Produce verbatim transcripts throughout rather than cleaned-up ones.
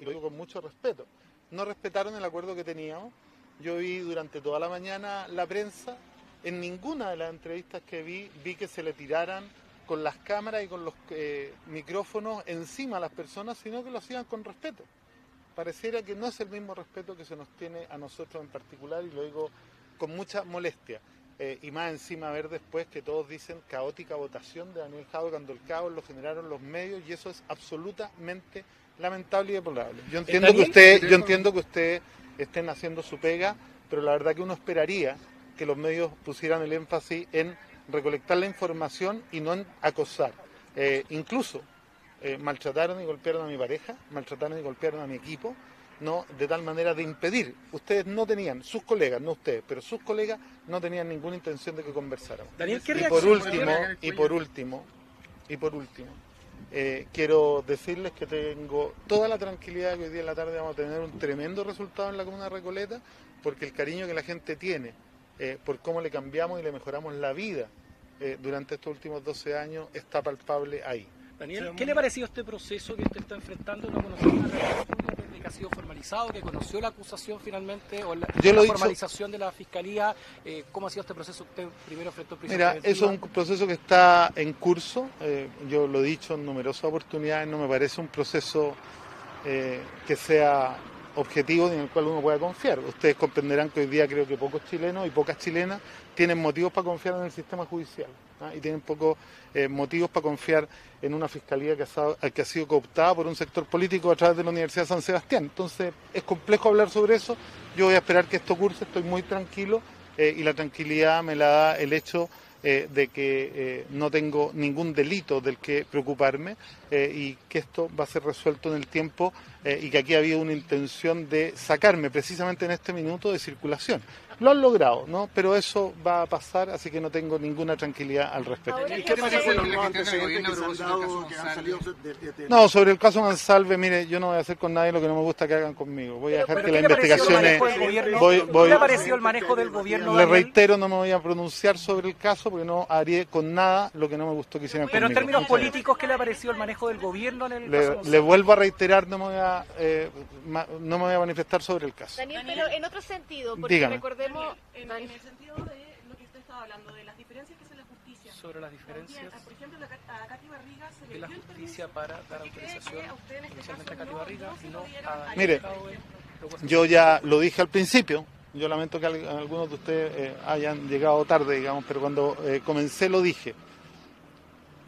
y lo digo con mucho respeto, no respetaron el acuerdo que teníamos. Yo vi durante toda la mañana la prensa, en ninguna de las entrevistas que vi, vi que se le tiraran con las cámaras y con los eh, micrófonos encima a las personas, sino que lo hacían con respeto. Pareciera que no es el mismo respeto que se nos tiene a nosotros en particular, y lo digo con mucha molestia. Eh, y más encima ver después que todos dicen caótica votación de Daniel Jadue, cuando el caos lo generaron los medios, y eso es absolutamente lamentable y deplorable. Yo entiendo que usted, yo entiendo que ustedes estén haciendo su pega, pero la verdad que uno esperaría que los medios pusieran el énfasis en recolectar la información y no en acosar. Eh, incluso eh, maltrataron y golpearon a mi pareja, maltrataron y golpearon a mi equipo, no, de tal manera de impedir. Ustedes no tenían, sus colegas, no ustedes, pero sus colegas no tenían ninguna intención de que conversáramos. Daniel, ¿qué reacción? Y por último, y por último, y por último, eh, quiero decirles que tengo toda la tranquilidad que hoy día en la tarde vamos a tener un tremendo resultado en la comuna de Recoleta, porque el cariño que la gente tiene eh, por cómo le cambiamos y le mejoramos la vida eh, durante estos últimos doce años está palpable ahí. Daniel, ¿qué le pareció este proceso que usted está enfrentando? ¿No conoció una realidad que ha sido formalizado, que conoció la acusación finalmente, o la, la formalización de la Fiscalía? Eh, ¿Cómo ha sido este proceso que usted primero enfrentó? Mira, eso es un proceso que está en curso, eh, yo lo he dicho en numerosas oportunidades, no me parece un proceso eh, que sea objetivo en el cual uno pueda confiar. Ustedes comprenderán que hoy día creo que pocos chilenos y pocas chilenas tienen motivos para confiar en el sistema judicial, ¿no? Y tienen pocos eh, motivos para confiar en una fiscalía que ha, sido, que ha sido cooptada por un sector político a través de la Universidad de San Sebastián. Entonces es complejo hablar sobre eso. Yo voy a esperar que esto curse, estoy muy tranquilo eh, y la tranquilidad me la da el hecho eh, de que eh, no tengo ningún delito del que preocuparme eh, y que esto va a ser resuelto en el tiempo eh, y que aquí ha habido una intención de sacarme precisamente en este minuto de circulación. Lo han logrado, ¿no? Pero eso va a pasar, así que no tengo ninguna tranquilidad al respecto. No, sobre el caso Monsalve, mire, yo no voy a hacer con nadie lo que no me gusta que hagan conmigo. Voy a dejar que las investigaciones... ¿Qué le ha parecido el manejo del gobierno? Le reitero, no me voy a pronunciar sobre el caso porque no haré con nada lo que no me gustó que hicieran conmigo. Pero en términos políticos, ¿qué le ha parecido el manejo del gobierno en el caso? Le vuelvo a reiterar, no me voy a, eh, no me voy a manifestar sobre el caso. Daniel, pero en otro sentido, porque recordé En, en el sentido de lo que usted estaba hablando, de las diferencias que es en la justicia. Sobre las diferencias. También, por ejemplo, a Katy Barriga se le dio la justicia el permiso para dar autorización inicialmente a Katy Barriga, sino a... Mire, yo ya lo dije al principio, yo lamento que algunos de ustedes eh, hayan llegado tarde, digamos, pero cuando eh, comencé lo dije.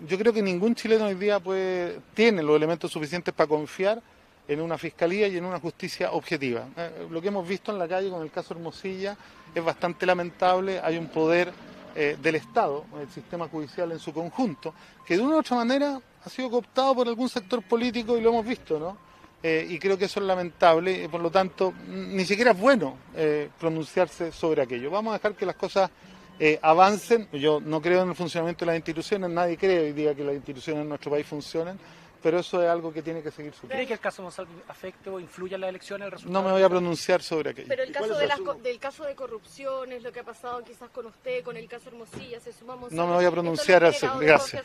Yo creo que ningún chileno hoy día puede, tiene los elementos suficientes para confiar en una fiscalía y en una justicia objetiva. Eh, lo que hemos visto en la calle con el caso Hermosilla es bastante lamentable. Hay un poder eh, del Estado, el sistema judicial en su conjunto, que de una u otra manera ha sido cooptado por algún sector político y lo hemos visto, ¿no? Eh, y creo que eso es lamentable, y por lo tanto ni siquiera es bueno eh, pronunciarse sobre aquello. Vamos a dejar que las cosas eh, avancen. Yo no creo en el funcionamiento de las instituciones, nadie cree hoy día que las instituciones en nuestro país funcionen, pero eso es algo que tiene que seguir su... ¿Cree que el caso Monsalve afecte o influya en las elecciones, el resultado? No me voy a pronunciar sobre aquello. Pero el caso de las, del caso de corrupción es lo que ha pasado quizás con usted, con el caso Hermosilla, se suma Monsalve. No me voy a pronunciar así, gracias.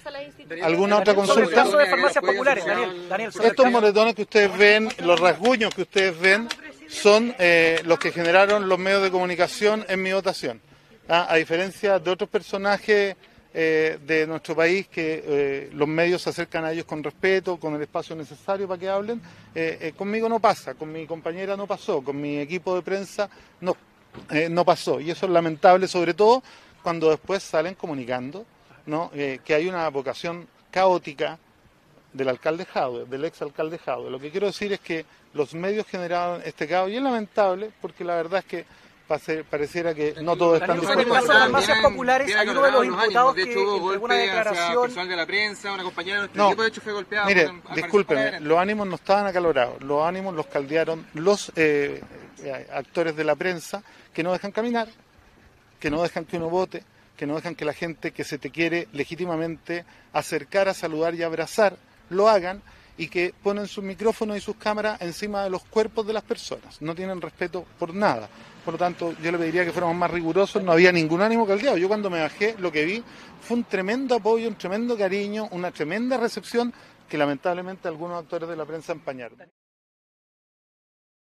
¿Alguna otra consulta? El caso de farmacias populares, Daniel. Daniel, estos moretones que ustedes ven, los rasguños que ustedes ven, son eh, los que generaron los medios de comunicación en mi votación. Ah, a diferencia de otros personajes... Eh, de nuestro país, que eh, los medios se acercan a ellos con respeto, con el espacio necesario para que hablen, eh, eh, conmigo no pasa, con mi compañera no pasó, con mi equipo de prensa no, eh, no pasó, y eso es lamentable, sobre todo cuando después salen comunicando, ¿no? eh, que hay una vocación caótica del alcalde Jadue, del ex alcalde Jadue. Lo que quiero decir es que los medios generaron este caos, y es lamentable porque la verdad es que Pase, pareciera que no todo está en las farmacias populares. Hay uno de los imputados que en una declaración personal de la prensa, una compañera de nuestro equipo, de hecho fue golpeada. Mire, discúlpeme, los ánimos no estaban acalorados, los ánimos los caldearon los eh, actores de la prensa, que no dejan caminar, que no dejan que uno vote, que no dejan que la gente que se te quiere legítimamente acercar a saludar y abrazar lo hagan, y que ponen sus micrófonos y sus cámaras encima de los cuerpos de las personas. No tienen respeto por nada. Por lo tanto, yo le pediría que fuéramos más rigurosos. No había ningún ánimo caldeado. Yo cuando me bajé, lo que vi fue un tremendo apoyo, un tremendo cariño, una tremenda recepción que lamentablemente algunos actores de la prensa empañaron.